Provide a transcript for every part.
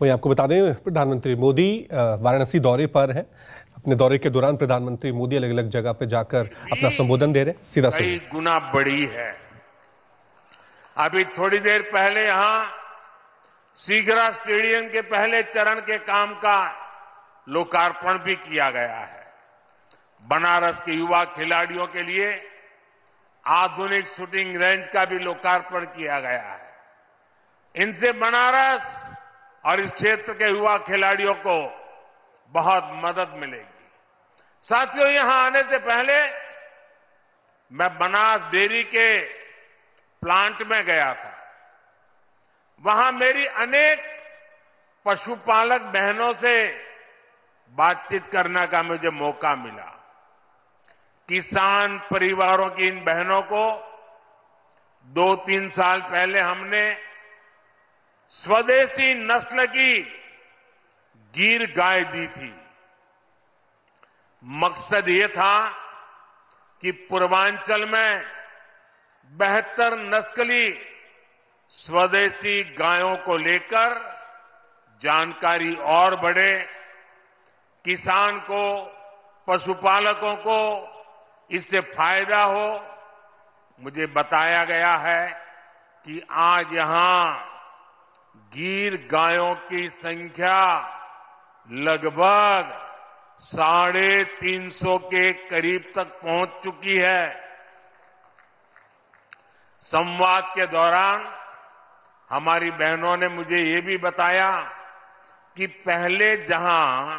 वहीं आपको बता दें प्रधानमंत्री मोदी वाराणसी दौरे पर हैं। अपने दौरे के दौरान प्रधानमंत्री मोदी अलग अलग जगह पे जाकर अपना संबोधन दे रहे। सीधा कई गुना बड़ी है। अभी थोड़ी देर पहले यहाँ सीग्रा स्टेडियम के पहले चरण के काम का लोकार्पण भी किया गया है। बनारस के युवा खिलाड़ियों के लिए आधुनिक शूटिंग रेंज का भी लोकार्पण किया गया है। इनसे बनारस और इस क्षेत्र के युवा खिलाड़ियों को बहुत मदद मिलेगी। साथियों, यहां आने से पहले मैं बनास डेयरी के प्लांट में गया था। वहां मेरी अनेक पशुपालक बहनों से बातचीत करने का मुझे मौका मिला। किसान परिवारों की इन बहनों को 2-3 साल पहले हमने स्वदेशी नस्ल की गीर गाय दी थी। मकसद ये था कि पूर्वांचल में बेहतर नस्ली स्वदेशी गायों को लेकर जानकारी और बढ़े, किसान को, पशुपालकों को इससे फायदा हो। मुझे बताया गया है कि आज यहां गीर गायों की संख्या लगभग 350 के करीब तक पहुंच चुकी है। संवाद के दौरान हमारी बहनों ने मुझे ये भी बताया कि पहले जहां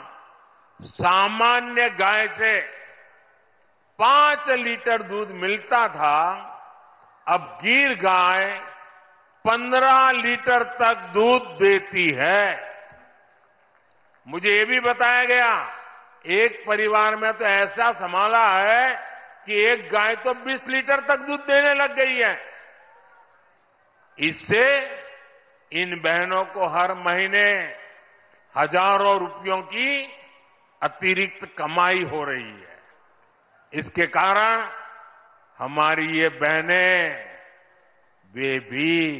सामान्य गाय से 5 लीटर दूध मिलता था, अब गीर गाय 15 लीटर तक दूध देती है। मुझे ये भी बताया गया एक परिवार में तो ऐसा संभाला है कि एक गाय तो 20 लीटर तक दूध देने लग गई है। इससे इन बहनों को हर महीने हजारों रुपयों की अतिरिक्त कमाई हो रही है। इसके कारण हमारी ये बहनें, वे भी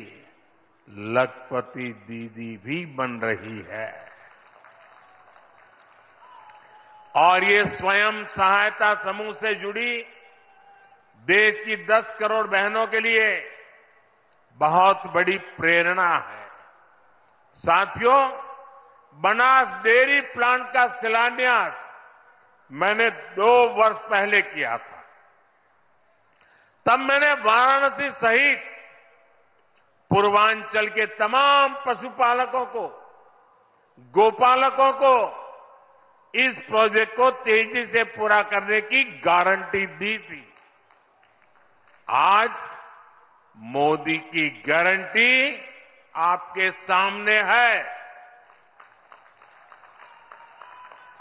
लखपति दीदी भी बन रही है और ये स्वयं सहायता समूह से जुड़ी देश की 10 करोड़ बहनों के लिए बहुत बड़ी प्रेरणा है। साथियों, बनास डेयरी प्लांट का शिलान्यास मैंने 2 वर्ष पहले किया था। तब मैंने वाराणसी सहित पूर्वांचल के तमाम पशुपालकों को, गोपालकों को इस प्रोजेक्ट को तेजी से पूरा करने की गारंटी दी थी। आज मोदी की गारंटी आपके सामने है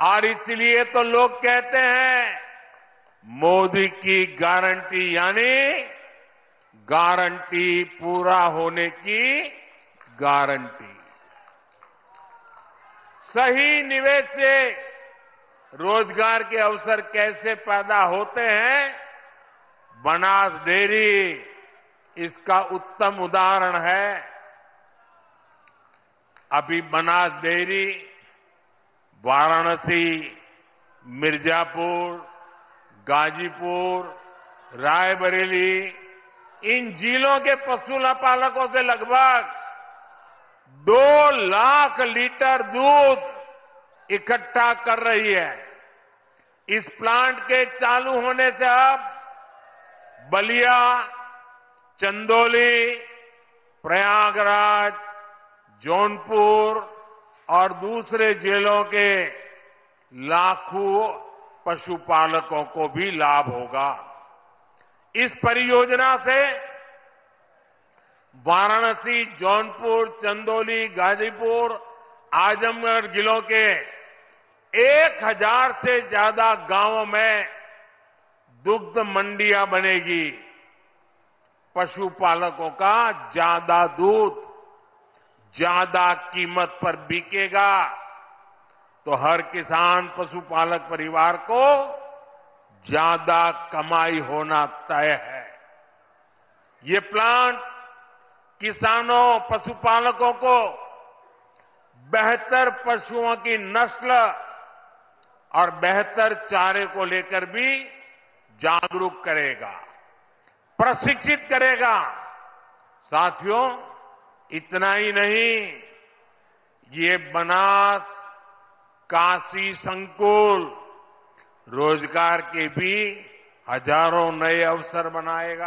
और इसलिए तो लोग कहते हैं मोदी की गारंटी, यानी गारंटी पूरा होने की गारंटी। सही निवेश से रोजगार के अवसर कैसे पैदा होते हैं, बनास डेयरी इसका उत्तम उदाहरण है। अभी बनास डेयरी वाराणसी, मिर्जापुर, गाजीपुर, रायबरेली इन जिलों के पशुपालकों से लगभग 2 लाख लीटर दूध इकट्ठा कर रही है। इस प्लांट के चालू होने से अब बलिया, चंदौली, प्रयागराज, जौनपुर और दूसरे जिलों के लाखों पशुपालकों को भी लाभ होगा। इस परियोजना से वाराणसी, जौनपुर, चंदौली, गाजीपुर, आजमगढ़ जिलों के 1000 से ज्यादा गांवों में दुग्ध मंडियां बनेगी। पशुपालकों का ज्यादा दूध ज्यादा कीमत पर बिकेगा तो हर किसान पशुपालक परिवार को ज्यादा कमाई होना तय है। ये प्लांट किसानों, पशुपालकों को बेहतर पशुओं की नस्ल और बेहतर चारे को लेकर भी जागरूक करेगा, प्रशिक्षित करेगा। साथियों, इतना ही नहीं, ये बनास काशी संकुल रोजगार के भी हजारों नए अवसर बनाएगा।